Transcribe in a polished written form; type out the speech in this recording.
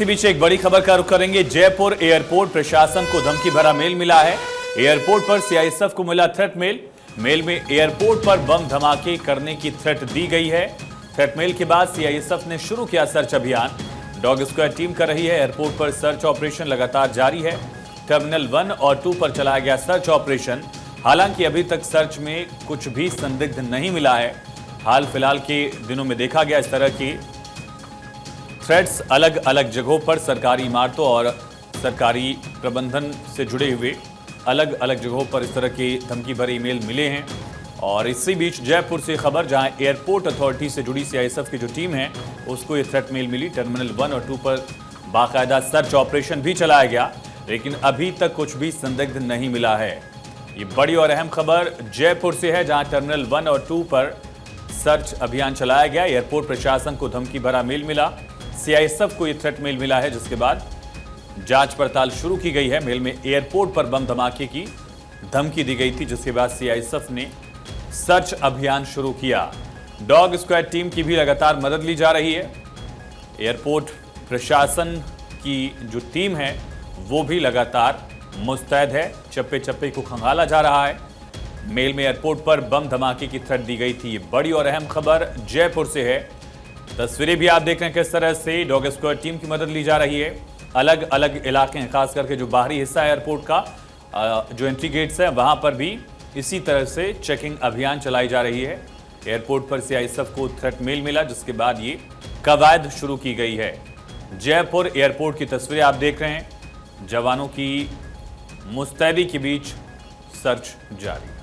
इसी बीच एक बड़ी खबर का रुख करेंगे। जयपुर एयरपोर्ट प्रशासन को धमकी भरा मेल मिला है। एयरपोर्ट पर सीआईएसएफ को मिला थ्रेट मेल। मेल में एयरपोर्ट पर बम धमाके करने की थ्रेट दी गई है। थ्रेट मेल के बाद सीआईएसएफ ने शुरू किया सर्च अभियान। डॉग स्क्वाड टीम कर रही है एयरपोर्ट पर सर्च ऑपरेशन, लगातार जारी है। टर्मिनल 1 और 2 पर चलाया गया सर्च ऑपरेशन। हालांकि अभी तक सर्च में कुछ भी संदिग्ध नहीं मिला है। हाल फिलहाल के दिनों में देखा गया इस तरह की थ्रेड्स अलग अलग जगहों पर सरकारी इमारतों और सरकारी प्रबंधन से जुड़े हुए अलग अलग जगहों पर इस तरह के धमकी भरे ईमेल मिले हैं। और इसी बीच जयपुर से खबर, जहां एयरपोर्ट अथॉरिटी से जुड़ी सीआईएसएफ की जो टीम है उसको ये थ्रेट मेल मिली। टर्मिनल 1 और 2 पर बाकायदा सर्च ऑपरेशन भी चलाया गया, लेकिन अभी तक कुछ भी संदिग्ध नहीं मिला है। ये बड़ी और अहम खबर जयपुर से है, जहाँ टर्मिनल 1 और 2 पर सर्च अभियान चलाया गया। एयरपोर्ट प्रशासन को धमकी भरा मेल मिला, सीआईएसएफ को ये थ्रेट मेल मिला है, जिसके बाद जांच पड़ताल शुरू की गई है। मेल में एयरपोर्ट पर बम धमाके की धमकी दी गई थी, जिसके बाद सीआईएसएफ ने सर्च अभियान शुरू किया। डॉग स्क्वाड टीम की भी लगातार मदद ली जा रही है। एयरपोर्ट प्रशासन की जो टीम है वो भी लगातार मुस्तैद है। चप्पे चप्पे को खंगाला जा रहा है। मेल में एयरपोर्ट पर बम धमाके की थ्रेट दी गई थी। ये बड़ी और अहम खबर जयपुर से है। तस्वीरें भी आप देख रहे हैं, किस तरह से डॉग स्क्वाड टीम की मदद ली जा रही है। अलग अलग इलाके हैं, खास करके जो बाहरी हिस्सा है एयरपोर्ट का, जो एंट्री गेट्स है वहां पर भी इसी तरह से चेकिंग अभियान चलाई जा रही है। एयरपोर्ट पर सीआईएसएफ को थ्रेट मेल मिला, जिसके बाद ये कवायद शुरू की गई है। जयपुर एयरपोर्ट की तस्वीरें आप देख रहे हैं। जवानों की मुस्तैदी के बीच सर्च जारी।